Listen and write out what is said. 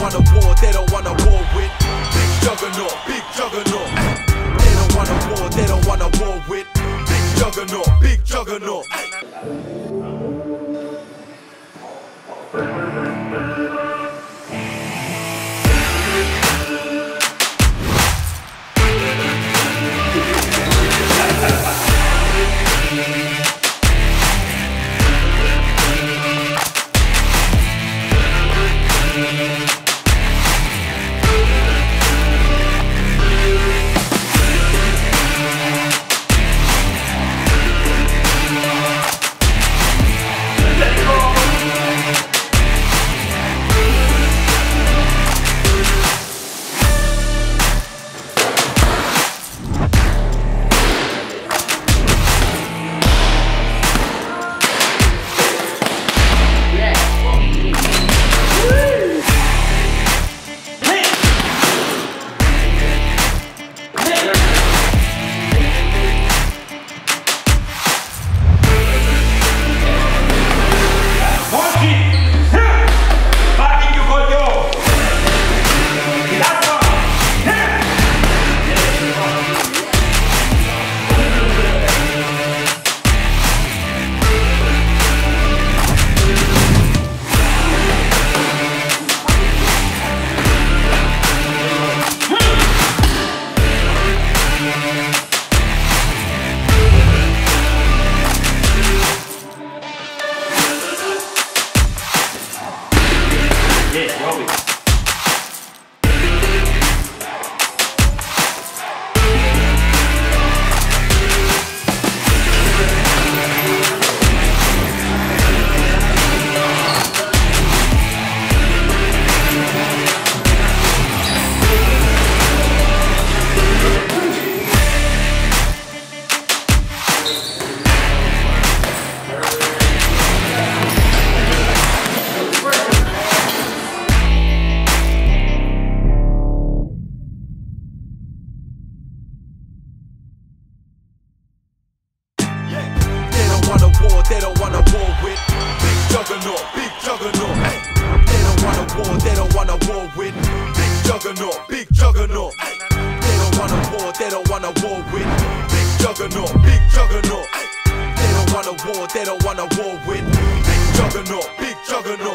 want a war, they don't want a war with Big Juggernaut, Big Juggernaut. They don't want a war, they don't want a war with Big Juggernaut, Big Juggernaut. They don't want a war with Big Juggernaut, Big Juggernaut. They don't want a war, they don't want a war with Big Juggernaut, Big Juggernaut. They don't want a war, they don't want a war with Big Juggernaut, Big Juggernaut. They don't want a war, they don't want a war with Big Juggernaut, Big Juggernaut.